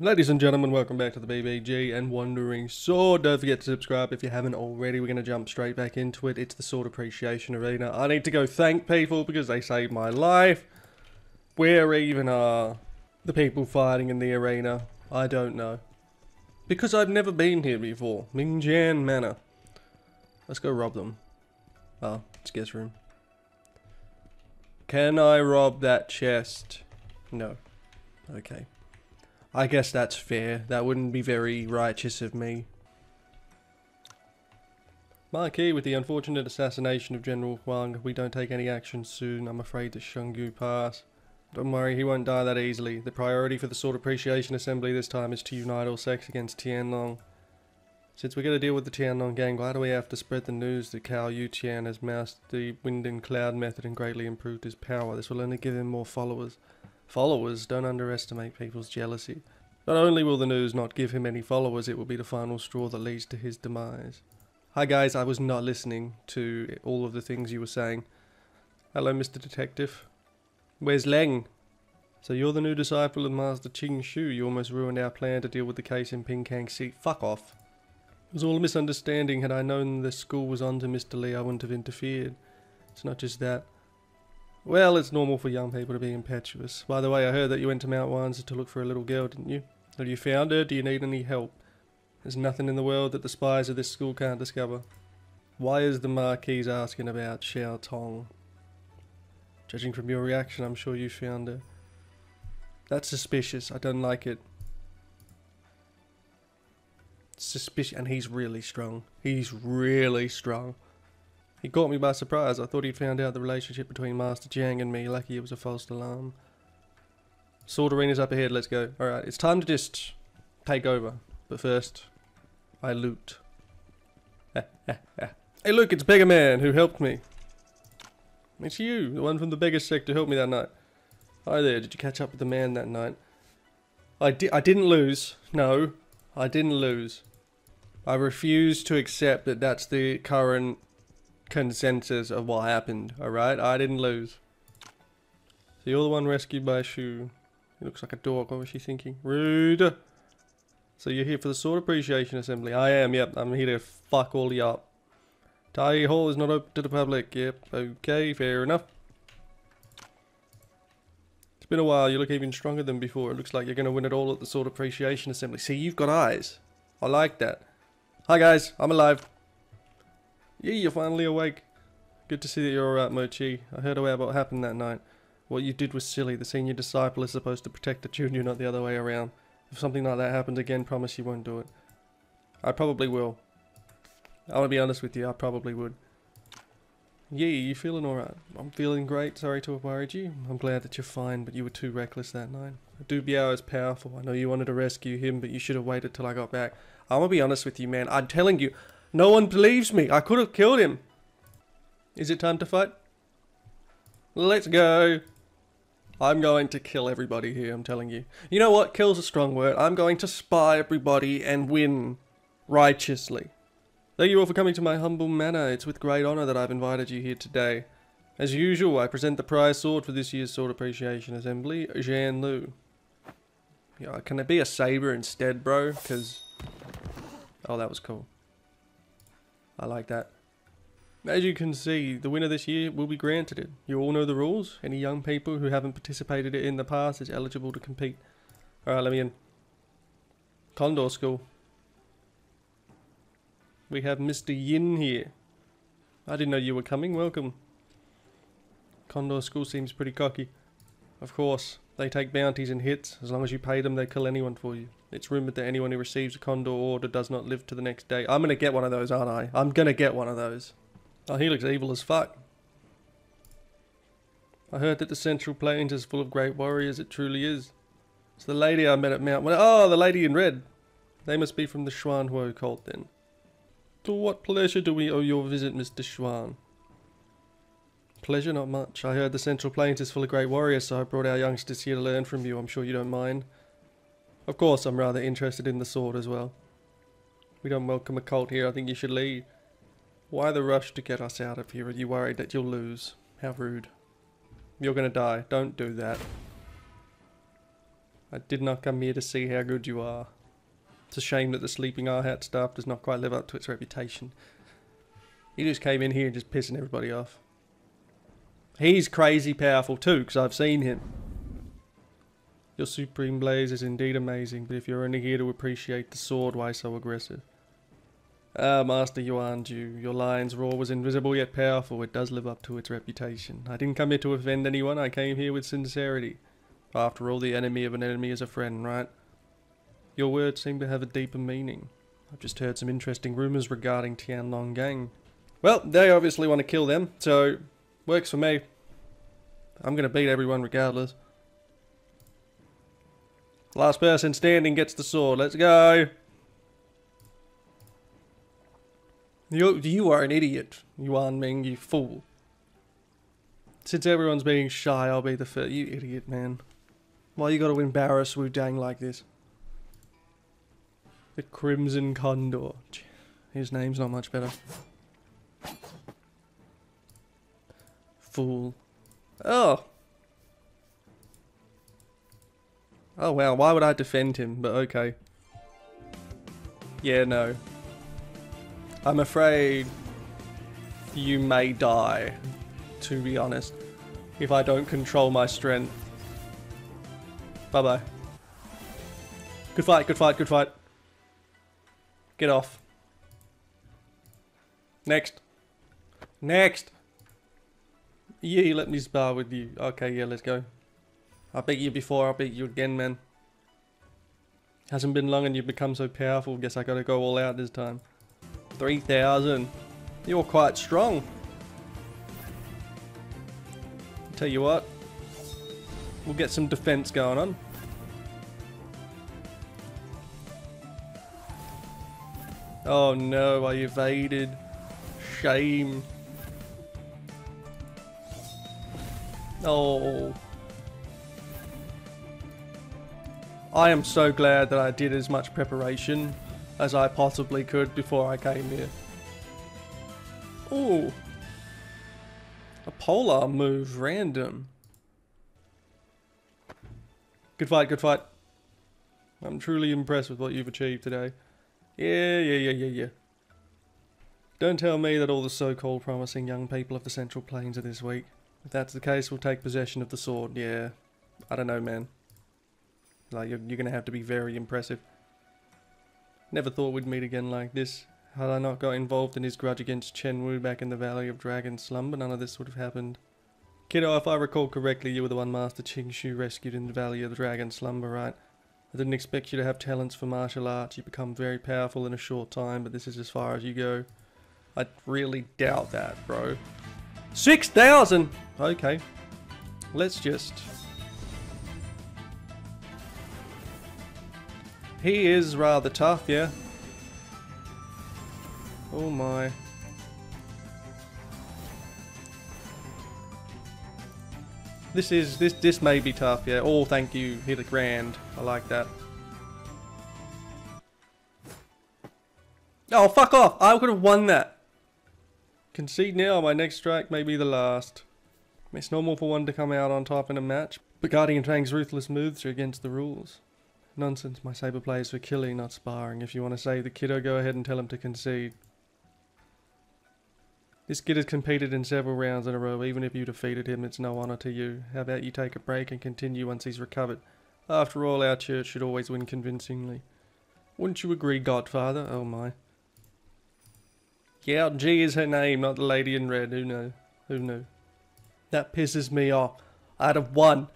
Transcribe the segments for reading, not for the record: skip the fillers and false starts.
Ladies and gentlemen, welcome back to the BBG and Wandering Sword. Don't forget to subscribe if you haven't already. We're going to jump straight back into it. It's the Sword Appreciation Arena. I need to go thank people because they saved my life. Where even are the people fighting in the arena? I don't know. Because I've never been here before. Mingjian Manor. Let's go rob them. Ah, it's guest room. Can I rob that chest? No. Okay. I guess that's fair. That wouldn't be very righteous of me. Marquis, with the unfortunate assassination of General Huang, we don't take any action soon. I'm afraid the Xiong'u Pass. Don't worry, he won't die that easily. The priority for the Sword Appreciation Assembly this time is to unite all sects against Tianlong. Since we're going to deal with the Tianlong Gang, why do we have to spread the news that Cao Yu-tian has mastered the Wind and Cloud method and greatly improved his power? This will only give him more followers. Followers, don't underestimate people's jealousy. Not only will the news not give him any followers, it will be the final straw that leads to his demise. Hi guys, I was not listening to all of the things you were saying. Hello Mr. Detective. Where's Leng? So you're the new disciple of Master Ching Shu. You almost ruined our plan to deal with the case in Ping Kang City. Fuck off. It was all a misunderstanding. Had I known the school was under Mr. Lee, I wouldn't have interfered. It's not just that. Well, it's normal for young people to be impetuous. By the way, I heard that you went to Mount Wanza to look for a little girl, didn't you? Have you found her? Do you need any help? There's nothing in the world that the spies of this school can't discover. Why is the Marquis asking about Xiao Tong? Judging from your reaction, I'm sure you found her. That's suspicious. I don't like it. Suspicious. And he's really strong. He's really strong. He caught me by surprise. I thought he'd found out the relationship between Master Jiang and me. Lucky it was a false alarm. Sword arena's up ahead, let's go. Alright, it's time to just take over. But first, I loot. Hey look, it's Beggar Man who helped me. It's you, the one from the Beggar Sector helped me that night. Hi there, did you catch up with the man that night? I didn't lose. No, I didn't lose. I refuse to accept that that's the current consensus of what happened, alright? I didn't lose. So you're the one rescued by Shu. He looks like a dork, what was she thinking? Rude! So you're here for the Sword Appreciation Assembly. I am, yep, I'm here to fuck all you up. Taiyi Hall is not open to the public, yep, okay, fair enough. It's been a while, you look even stronger than before. It looks like you're going to win it all at the Sword Appreciation Assembly. See, you've got eyes. I like that. Hi guys, I'm alive. Yeah, you're finally awake. Good to see that you're alright, Mochi. I heard about what happened that night. What you did was silly. The senior disciple is supposed to protect the junior, not the other way around. If something like that happens again, promise you won't do it. I probably will. I want to be honest with you, I probably would. Yeah, you feeling alright? I'm feeling great, sorry to have worried you. I'm glad that you're fine, but you were too reckless that night. Du Biao is powerful. I know you wanted to rescue him, but you should have waited till I got back. I want to be honest with you, man. I'm telling you. No one believes me. I could have killed him. Is it time to fight? Let's go. I'm going to kill everybody here, I'm telling you. You know what? Kill's a strong word. I'm going to spy everybody and win righteously. Thank you all for coming to my humble manor. It's with great honor that I've invited you here today. As usual, I present the prize sword for this year's Sword Appreciation Assembly, Zhan Lu. Yeah, can it be a saber instead, bro? Because... oh, that was cool. I like that. As you can see, the winner this year will be granted it. You all know the rules. Any young people who haven't participated in the past is eligible to compete. Alright, let me in. Condor School. We have Mr. Yin here. I didn't know you were coming. Welcome. Condor School seems pretty cocky. Of course, they take bounties and hits. As long as you pay them, they kill anyone for you. It's rumoured that anyone who receives a Condor order does not live to the next day. I'm going to get one of those, aren't I? I'm going to get one of those. Oh, he looks evil as fuck. I heard that the Central Plains is full of great warriors. It truly is. It's the lady I met at Mount... oh, the lady in red. They must be from the Xuanhuo cult, then. To what pleasure do we owe your visit, Mr. Xuan? Pleasure? Not much. I heard the Central Plains is full of great warriors, so I brought our youngsters here to learn from you. I'm sure you don't mind. Of course, I'm rather interested in the sword as well. We don't welcome a cult here, I think you should leave. Why the rush to get us out of here? Are you worried that you'll lose? How rude. You're gonna die, don't do that. I did not come here to see how good you are. It's a shame that the sleeping eye hat staff does not quite live up to its reputation. He just came in here and just pissing everybody off. He's crazy powerful too, because I've seen him. Your supreme blaze is indeed amazing, but if you're only here to appreciate the sword, why so aggressive? Ah, Master Yuanju, your lion's roar was invisible yet powerful. It does live up to its reputation. I didn't come here to offend anyone. I came here with sincerity. After all, the enemy of an enemy is a friend, right? Your words seem to have a deeper meaning. I've just heard some interesting rumours regarding Tianlong Gang. Well, they obviously want to kill them, so works for me. I'm going to beat everyone regardless. Last person standing gets the sword. Let's go. You are an idiot, Yuan Ming, you fool. Since everyone's being shy, I'll be the first. You idiot, man. Why you gotta embarrass Wu Dang like this? The Crimson Condor. His name's not much better. Fool. Oh! Oh wow, why would I defend him? But okay. Yeah, no. I'm afraid you may die, to be honest, if I don't control my strength. Bye-bye. Good fight, good fight, good fight. Get off. Next. Next! Yee, let me spar with you. Okay, yeah, let's go. I beat you before, I'll beat you again, man. Hasn't been long and you've become so powerful. Guess I gotta go all out this time. 3,000. You're quite strong. Tell you what, we'll get some defense going on. Oh no, I evaded. Shame. Oh. I am so glad that I did as much preparation as I possibly could before I came here. Ooh. A polar move, random. Good fight, good fight. I'm truly impressed with what you've achieved today. Yeah. Don't tell me that all the so-called promising young people of the Central Plains are this weak. If that's the case, we'll take possession of the sword. Yeah. I don't know, man. Like, you're gonna have to be very impressive. Never thought we'd meet again like this. Had I not got involved in his grudge against Chen Wu back in the Valley of Dragon Slumber, none of this would have happened. Kiddo, if I recall correctly, you were the one Master Ching Shu rescued in the Valley of the Dragon Slumber, right? I didn't expect you to have talents for martial arts. You become very powerful in a short time, but this is as far as you go. I really doubt that, bro. 6,000! Okay. Let's just... He is rather tough, yeah. Oh my. This may be tough, yeah. Oh, thank you. Hit a grand. I like that. Oh, fuck off. I could have won that. Concede now. My next strike may be the last. It's normal for one to come out on top in a match, but Guardian Fang's ruthless moves are against the rules. Nonsense, my saber plays for killing, not sparring. If you want to save the kiddo, go ahead and tell him to concede. This kid has competed in several rounds in a row. Even if you defeated him, it's no honour to you. How about you take a break and continue once he's recovered? After all, our church should always win convincingly. Wouldn't you agree, Godfather? Oh my. Yao Ji is her name, not the lady in red. Who knew? Who knew? That pisses me off. I'd have won.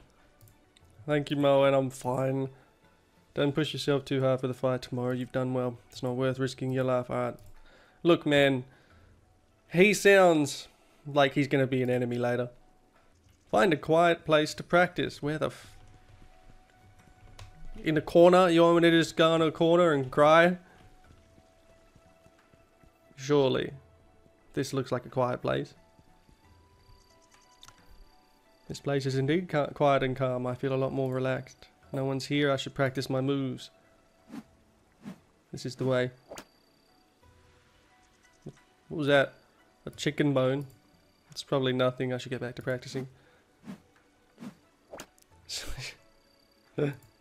Thank you, Mo, and I'm fine. Don't push yourself too hard for the fight tomorrow. You've done well. It's not worth risking your life. Alright. Look, man. He sounds like he's going to be an enemy later. Find a quiet place to practice. Where the f... In a corner? You want me to just go in a corner and cry? Surely. This looks like a quiet place. This place is indeed quiet and calm. I feel a lot more relaxed. No one's here, I should practice my moves. This is the way. What was that? A chicken bone. It's probably nothing, I should get back to practicing.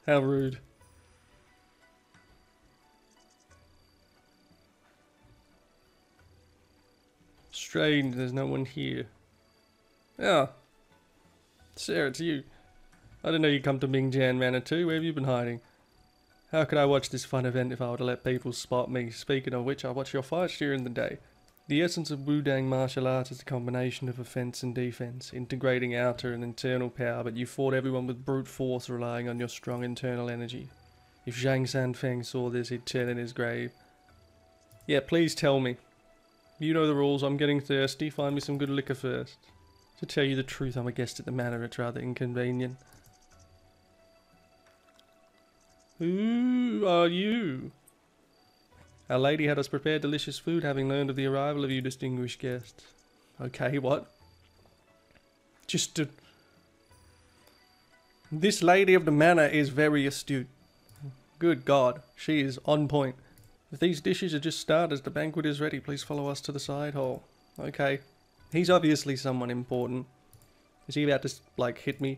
How rude. Strange, there's no one here. Ah, Sarah, it's you. I didn't know you come to Mingjian Manor too. Where have you been hiding? How could I watch this fun event if I were to let people spot me? Speaking of which, I watch your fights during the day. The essence of Wu Dang martial arts is a combination of offense and defense, integrating outer and internal power, but you fought everyone with brute force, relying on your strong internal energy. If Zhang Sanfeng saw this, he'd turn in his grave. Yeah, please tell me. You know the rules, I'm getting thirsty, find me some good liquor first. To tell you the truth, I'm a guest at the manor, it's rather inconvenient. Who are you? Our lady had us prepare delicious food, having learned of the arrival of you distinguished guests. Okay, what? This lady of the manor is very astute. Good God, she is on point. If these dishes are just starters, the banquet is ready. Please follow us to the side hall. Okay. He's obviously someone important. Is he about to, like, hit me?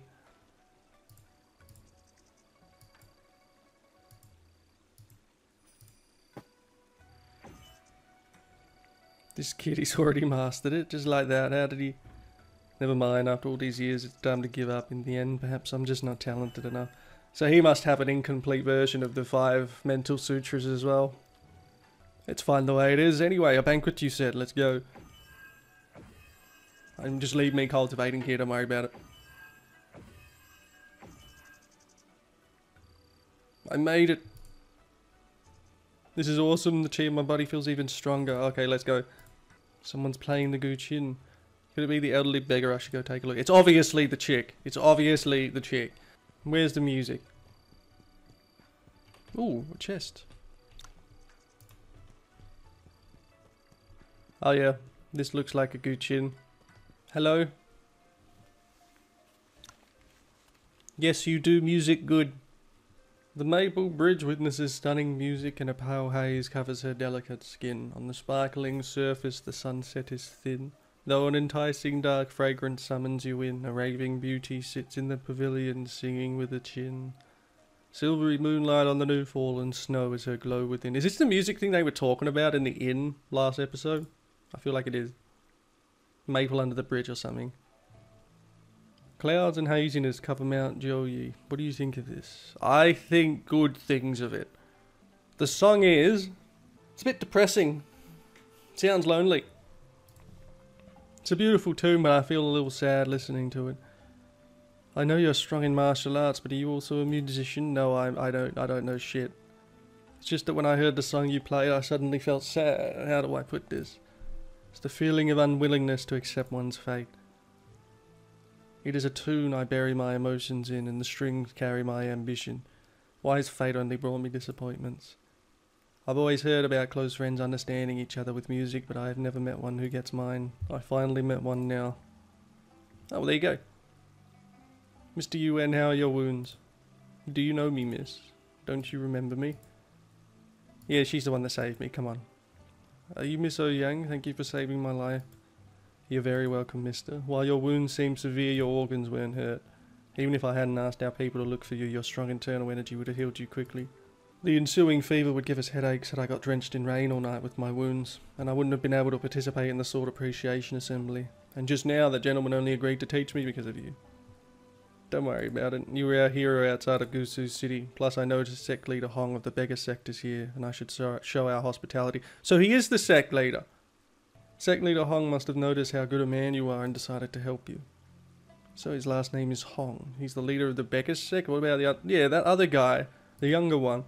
This kid, he's already mastered it, just like that. How did he... Never mind, after all these years, it's time to give up. In the end, perhaps I'm just not talented enough. So he must have an incomplete version of the 5 mental sutras as well. Let's find the way it is. Anyway, a banquet you said, let's go. Just leave me cultivating here, don't worry about it. I made it. This is awesome, the chi in my body feels even stronger. Okay, let's go. Someone's playing the Gu Qin. Could it be the elderly beggar? I should go take a look. It's obviously the chick. It's obviously the chick. Where's the music? Ooh, a chest. Oh yeah, this looks like a Gu Qin. Hello? Yes, you do music good. The maple bridge witnesses stunning music and a pale haze covers her delicate skin. On the sparkling surface the sunset is thin, though an enticing dark fragrance summons you in. A raving beauty sits in the pavilion singing with her chin. Silvery moonlight on the new fallen snow is her glow within. Is this the music thing they were talking about in the inn last episode? I feel like it is. Maple under the bridge or something. Clouds and haziness cover Mount Jiuyi. What do you think of this? I think good things of it. The song is... It's a bit depressing. It sounds lonely. It's a beautiful tune, but I feel a little sad listening to it. I know you're strong in martial arts, but are you also a musician? No, I don't know shit. It's just that when I heard the song you played, I suddenly felt sad. How do I put this? It's the feeling of unwillingness to accept one's fate. It is a tune I bury my emotions in, and the strings carry my ambition. Why has fate only brought me disappointments? I've always heard about close friends understanding each other with music, but I have never met one who gets mine. I finally met one now. Oh, well, there you go. Mr. Yuan, how are your wounds? Do you know me, miss? Don't you remember me? Yeah, she's the one that saved me, come on. Are you Miss Ouyang? Thank you for saving my life. You're very welcome, mister. While your wounds seem severe, your organs weren't hurt. Even if I hadn't asked our people to look for you, your strong internal energy would have healed you quickly. The ensuing fever would give us headaches, and I got drenched in rain all night with my wounds, and I wouldn't have been able to participate in the Sword Appreciation Assembly. And just now, that gentleman only agreed to teach me because of you. Don't worry about it. You were our hero outside of Gusu City. Plus, I noticed Sect leader Hong of the Beggar Sect is here, and I should show our hospitality. So he is the Sect leader. Sect leader Hong must have noticed how good a man you are and decided to help you. So his last name is Hong. He's the leader of the Beggar Sect. What about the other? Yeah, that other guy. The younger one.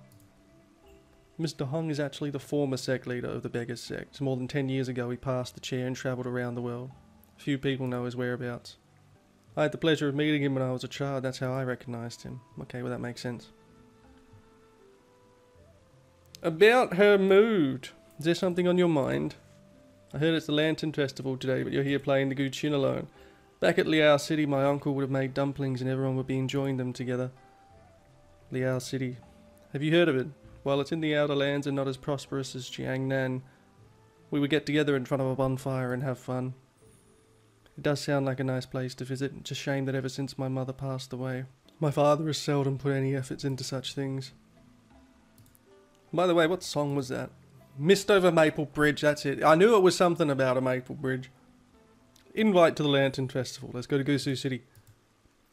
Mr. Hong is actually the former Sect leader of the Beggar Sect. More than 10 years ago he passed the chair and travelled around the world. Few people know his whereabouts. I had the pleasure of meeting him when I was a child. That's how I recognised him. Okay, well that makes sense. About her mood. Is there something on your mind? I heard it's the Lantern Festival today, but you're here playing the Gu Qin alone. Back at Liao City, my uncle would have made dumplings and everyone would be enjoying them together. Liao City. Have you heard of it? Well, it's in the Outerlands and not as prosperous as Jiangnan. We would get together in front of a bonfire and have fun. It does sound like a nice place to visit. It's a shame that ever since my mother passed away, My father has seldom put any efforts into such things. By the way, what song was that? Mist Over Maple Bridge, that's it. I knew it was something about a maple bridge. Invite to the Lantern Festival. Let's go to Gusu City.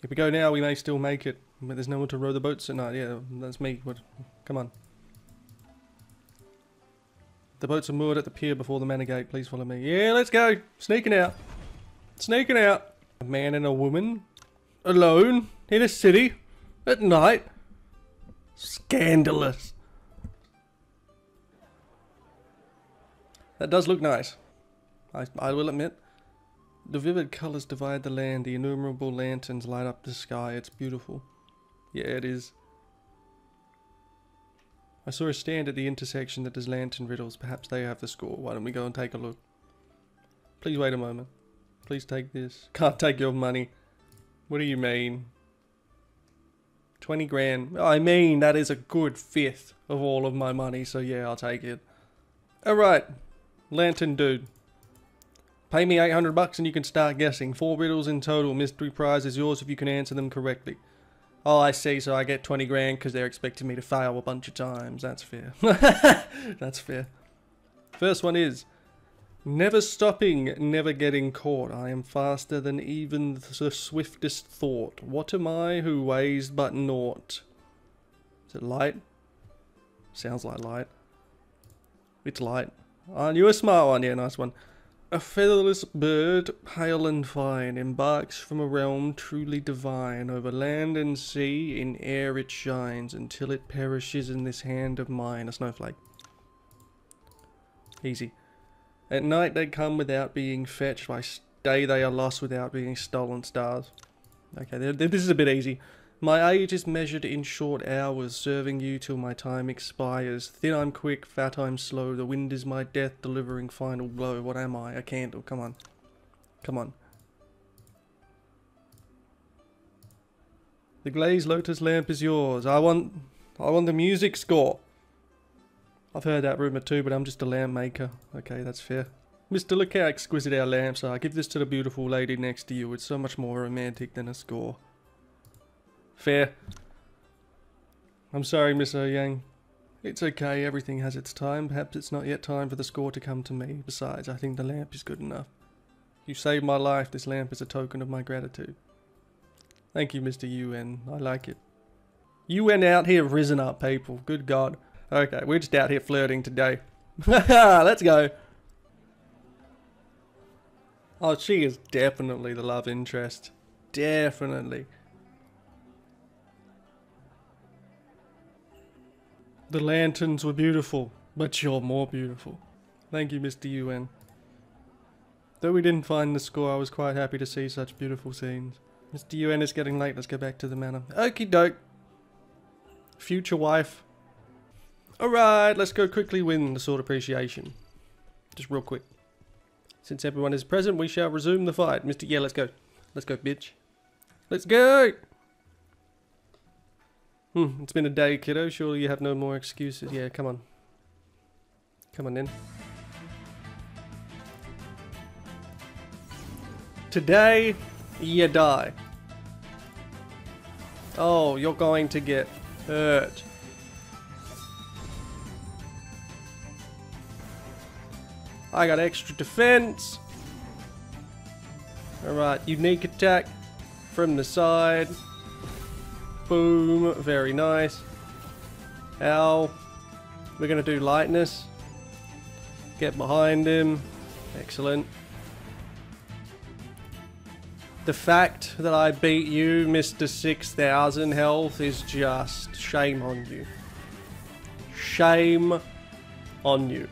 If we go now, we may still make it. But there's no one to row the boats at night. Yeah, that's me. What? Come on. The boats are moored at the pier before the manor gate. Please follow me. Yeah, let's go. Sneaking out. Sneaking out. A man and a woman. Alone. In a city. At night. Scandalous. That does look nice. I will admit. The vivid colours divide the land. The innumerable lanterns light up the sky. It's beautiful. Yeah, it is. I saw a stand at the intersection that does lantern riddles. Perhaps they have the score. Why don't we go and take a look? Please wait a moment. Please take this. Can't take your money. What do you mean? 20 grand. I mean, that is a good fifth of all of my money. So yeah, I'll take it. Alright. Lantern dude. Pay me 800 bucks and you can start guessing. 4 riddles in total. Mystery prize is yours if you can answer them correctly. Oh, I see. So I get 20 grand because they're expecting me to fail a bunch of times. That's fair. That's fair. First one is, never stopping, never getting caught. I am faster than even the swiftest thought. What am I who weighs but naught? Is it light? Sounds like light. It's light. I knew a smart one. Yeah, nice one. A featherless bird, pale and fine, embarks from a realm truly divine. Over land and sea, in air it shines, until it perishes in this hand of mine. A snowflake. Easy. At night they come without being fetched. By day they are lost without being stolen. Stars. Okay, this is a bit easy. My age is measured in short hours, serving you till my time expires. Thin I'm quick, fat I'm slow, the wind is my death, delivering final blow. What am I? A candle. Come on. Come on. The glazed lotus lamp is yours. I want the music score. I've heard that rumour too, but I'm just a lamp maker. Okay, that's fair. Mr. Look how exquisite our lamps are. Give this to the beautiful lady next to you. It's so much more romantic than a score. Fair. I'm sorry, Miss Ouyang. It's okay, everything has its time. Perhaps it's not yet time for the score to come to me. Besides, I think the lamp is good enough. You saved my life. This lamp is a token of my gratitude. Thank you, Mr. Yuen. I like it. You went out here risen up, people. Good God. Okay, we're just out here flirting today. Let's go. Oh, she is definitely the love interest. Definitely. The lanterns were beautiful, but you're more beautiful. Thank you, Mr. Yuen. Though we didn't find the score, I was quite happy to see such beautiful scenes. Mr. Yuen, is getting late. Let's go back to the manor. Okie doke. Future wife. Alright, let's go quickly win the sword appreciation. Just real quick. Since everyone is present, we shall resume the fight. Mr. Yeah, let's go. Let's go, bitch. Let's go! It's been a day, kiddo. Surely you have no more excuses. Yeah, come on. Come on in. Today, you die. Oh, you're going to get hurt. I got extra defense. Alright, unique attack from the side. Boom, very nice. Ow. We're going to do lightness. Get behind him. Excellent. The fact that I beat you, Mr. 6000 health, is just shame on you. Shame on you.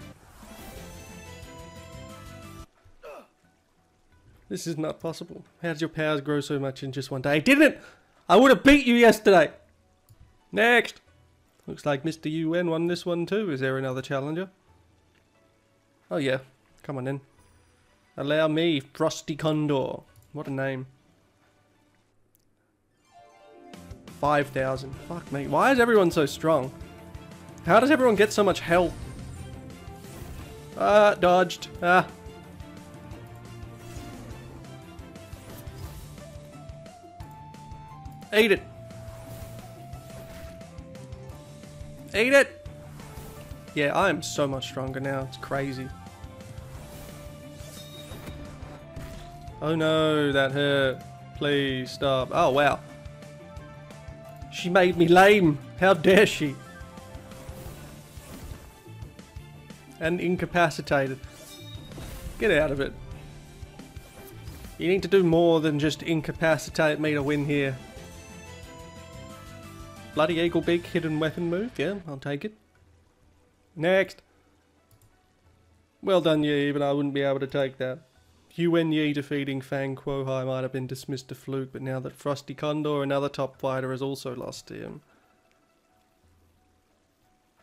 This is not possible. How did your powers grow so much in just one day? I didn't! I would have beat you yesterday! Next! Looks like Mr. Yuen won this one too. Is there another challenger? Oh yeah. Come on in. Allow me, Frosty Condor. What a name. 5,000. Fuck me. Why is everyone so strong? How does everyone get so much health? Ah, dodged. Ah. Eat it. Eat it! Yeah, I am so much stronger now. It's crazy. Oh no, that hurt. Please stop. Oh wow. She made me lame. How dare she? And incapacitated. Get out of it. You need to do more than just incapacitate me to win here. Bloody Eagle Beak hidden weapon move. Yeah, I'll take it. Next. Well done, Yi, but I wouldn't be able to take that. Yuan Yi defeating Fang Kuohai might have been dismissed to fluke, but now that Frosty Condor, another top fighter, has also lost to him.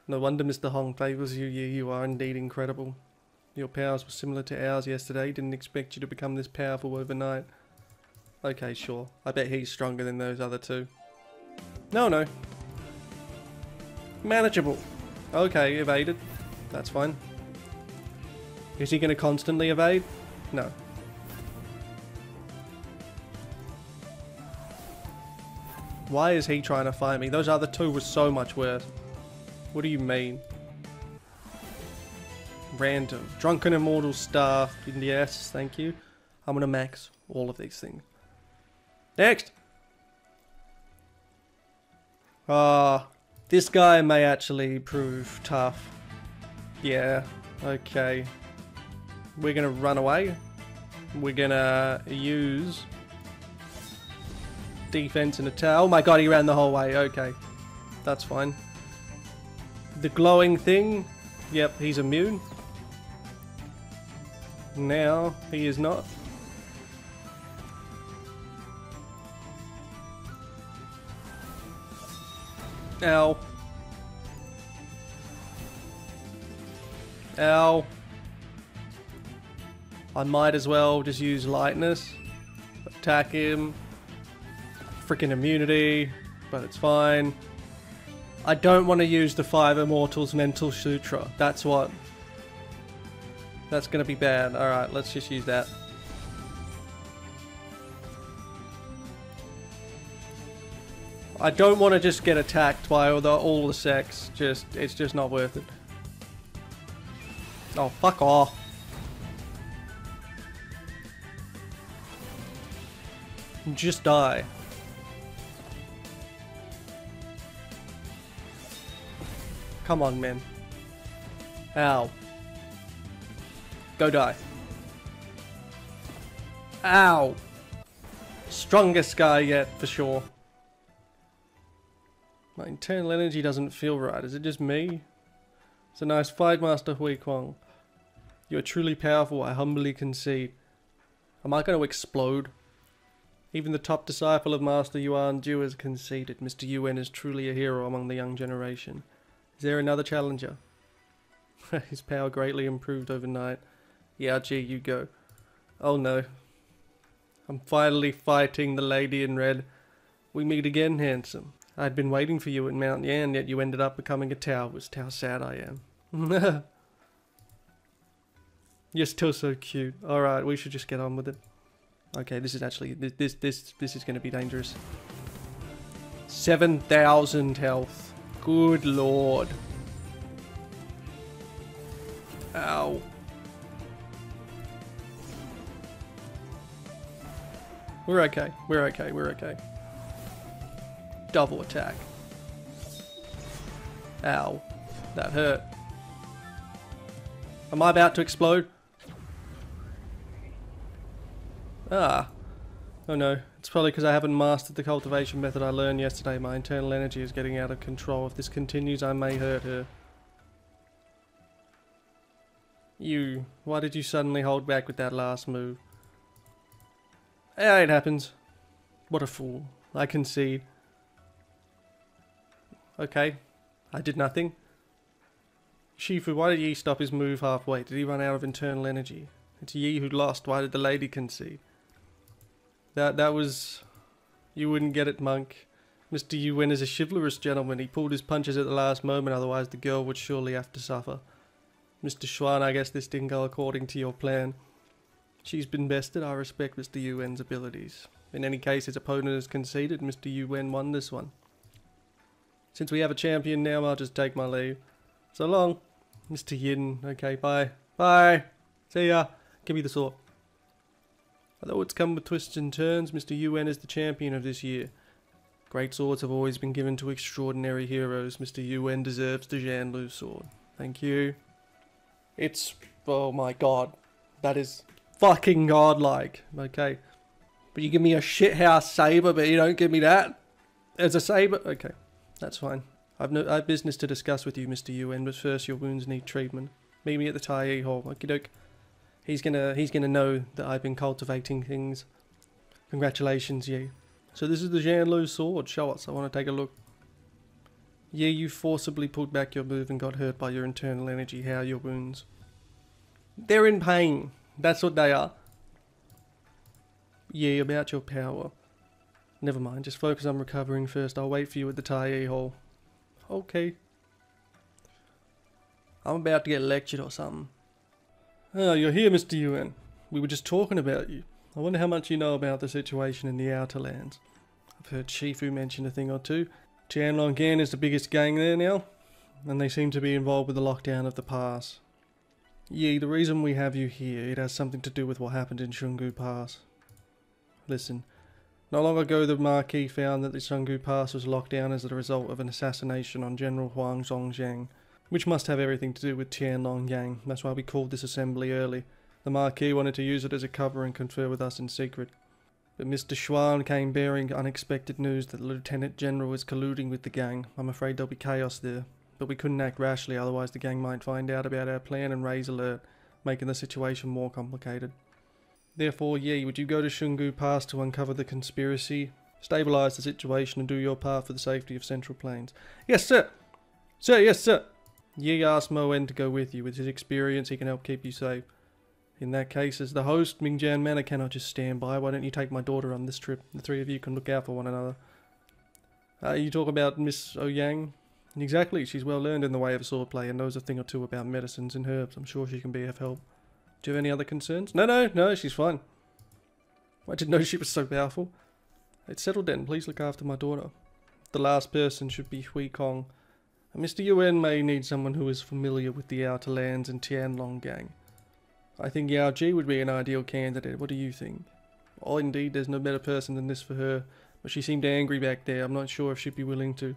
No wonder Mr. Hong favours you, Yi. You are indeed incredible. Your powers were similar to ours yesterday. Didn't expect you to become this powerful overnight. Okay, sure. I bet he's stronger than those other two. No, no. Manageable. Okay, evaded. That's fine. Is he going to constantly evade? No. Why is he trying to fight me? Those other two were so much worse. What do you mean? Random. Drunken Immortal Staff. Yes, thank you. I'm going to max all of these things. Next! Ah... This guy may actually prove tough. Yeah, okay. We're gonna run away. We're gonna use defense and attack. Oh my god, he ran the whole way. Okay, that's fine. The glowing thing. Yep, he's immune. Now he is not. Ow. Ow. I might as well just use lightness. Attack him. Freaking immunity. But it's fine. I don't want to use the Five Immortals Mental Sutra. That's what. That's going to be bad. Alright, let's just use that. I don't want to just get attacked by all the sects. It's just not worth it. Oh, fuck off. Just die. Come on, man. Ow. Go die. Ow. Strongest guy yet, for sure. My internal energy doesn't feel right. Is it just me? It's a nice fight, Master Hui Kuang. You are truly powerful, I humbly concede. Am I going to explode? Even the top disciple of Master Yuan Ju has conceded. Mr. Yuan is truly a hero among the young generation. Is there another challenger? His power greatly improved overnight. Yao Ji, you go. Oh no. I'm finally fighting the lady in red. We meet again, handsome. I had been waiting for you at Mount Yan, yet you ended up becoming a Taoist. How sad I am. You're still so cute. Alright, we should just get on with it. Okay, this is actually... This is going to be dangerous. 7,000 health. Good lord. Ow. We're okay. We're okay. We're okay. Double attack. Ow. That hurt. Am I about to explode? Ah. Oh no. It's probably because I haven't mastered the cultivation method I learned yesterday. My internal energy is getting out of control. If this continues, I may hurt her. You. Why did you suddenly hold back with that last move? Eh, it happens. What a fool. I concede. Okay, I did nothing. Shifu, why did Yi stop his move halfway? Did he run out of internal energy? It's Yi who lost. Why did the lady concede? That was... You wouldn't get it, monk. Mr. Yuan is a chivalrous gentleman. He pulled his punches at the last moment, otherwise the girl would surely have to suffer. Mr. Xuan, I guess this didn't go according to your plan. She's been bested. I respect Mr. Yuan's abilities. In any case, his opponent has conceded. Mr. Yuan won this one. Since we have a champion now, I'll just take my leave. So long, Mr. Yin. Okay, bye. Bye. See ya. Give me the sword. Although it's come with twists and turns, Mr. Yuan is the champion of this year. Great swords have always been given to extraordinary heroes. Mr. Yuan deserves the Zhan Lu sword. Thank you. It's... oh my god. That is fucking godlike. Okay. But you give me a shithouse saber, but you don't give me that? As a saber? Okay. That's fine. I've business to discuss with you, Mr. Yuan, but first your wounds need treatment. Meet me at the Taiyi Hall. Okie doke. He's gonna know that I've been cultivating things. Congratulations, Ye. So this is the Zhan Lu sword. Show us. I want to take a look. Ye, you forcibly pulled back your move and got hurt by your internal energy. How are your wounds? They're in pain. That's what they are. Ye, about your power. Never mind. Just focus on recovering first. I'll wait for you at the Taiyi Hall. Okay. I'm about to get lectured or something. Oh, you're here, Mr. Yuan. We were just talking about you. I wonder how much you know about the situation in the Outerlands. I've heard Shifu mention a thing or two. Tianlong Gang is the biggest gang there now, and they seem to be involved with the lockdown of the pass. Ye, the reason we have you here, it has something to do with what happened in Xiong'u Pass. Listen, not long ago the Marquis found that the Xiong'u Pass was locked down as the result of an assassination on General Huang Zhongzhang, which must have everything to do with Tianlong Gang. That's why we called this assembly early. The Marquis wanted to use it as a cover and confer with us in secret. But Mr. Xuan came bearing unexpected news that the Lieutenant General is colluding with the gang. I'm afraid there'll be chaos there. But we couldn't act rashly, otherwise the gang might find out about our plan and raise alert, making the situation more complicated. Therefore, Ye, would you go to Xiong'u Pass to uncover the conspiracy, stabilise the situation and do your part for the safety of Central Plains? Yes, sir! Sir, yes, sir! Ye asked Moen to go with you. With his experience, he can help keep you safe. In that case, as the host, Mingjian Manor cannot just stand by. Why don't you take my daughter on this trip? The three of you can look out for one another. You talk about Miss Ouyang? Exactly. She's well learned in the way of swordplay and knows a thing or two about medicines and herbs. I'm sure she can be of help. Do you have any other concerns? No, she's fine. I didn't know she was so powerful. It's settled then. Please look after my daughter. The last person should be Hui Kong. Mr. Yuan may need someone who is familiar with the Outer Lands and Tianlong Gang. I think Yao Ji would be an ideal candidate. What do you think? Oh, indeed, there's no better person than this for her. But she seemed angry back there. I'm not sure if she'd be willing to.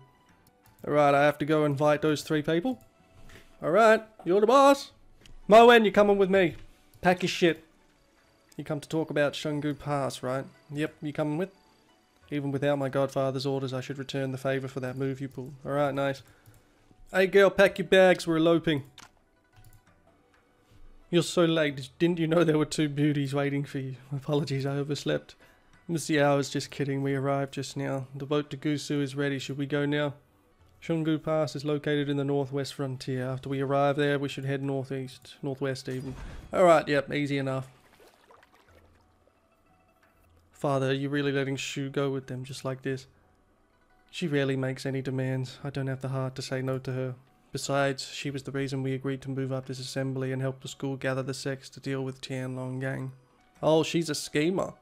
Alright, I have to go invite those three people. Alright, you're the boss. Moen, you're coming with me. Pack your shit. You come to talk about Xiong'u Pass, right? Yep, you coming with? Even without my godfather's orders, I should return the favour for that move you pulled. Alright, nice. Hey girl, pack your bags, we're eloping. You're so late, didn't you know there were two beauties waiting for you? Apologies, I overslept. Miss Yao is just kidding, we arrived just now. The boat to Gusu is ready, should we go now? Xiong'u Pass is located in the northwest frontier. After we arrive there, we should head northeast, northwest even. Alright, yep, easy enough. Father, are you really letting Shu go with them just like this? She rarely makes any demands. I don't have the heart to say no to her. Besides, she was the reason we agreed to move up this assembly and help the school gather the sects to deal with Tianlong Gang. Oh, she's a schemer.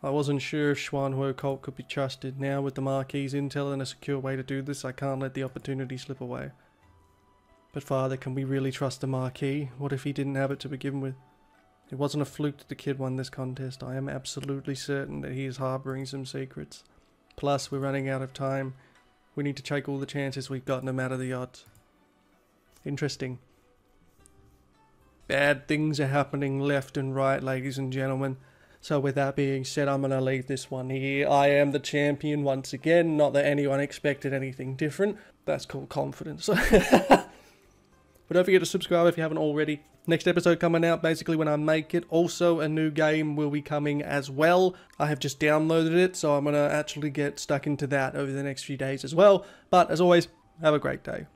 I wasn't sure if Xuanhuo cult could be trusted. Now, with the Marquis's intel and a secure way to do this, I can't let the opportunity slip away. But Father, can we really trust the Marquis? What if he didn't have it to begin with? It wasn't a fluke that the kid won this contest. I am absolutely certain that he is harboring some secrets. Plus, we're running out of time. We need to take all the chances we've got, no matter the odds. Interesting. Bad things are happening left and right, ladies and gentlemen. So with that being said, I'm going to leave this one here. I am the champion once again. Not that anyone expected anything different. That's called confidence. But don't forget to subscribe if you haven't already. Next episode coming out basically when I make it. Also, a new game will be coming as well. I have just downloaded it, so I'm going to actually get stuck into that over the next few days as well. But as always, have a great day.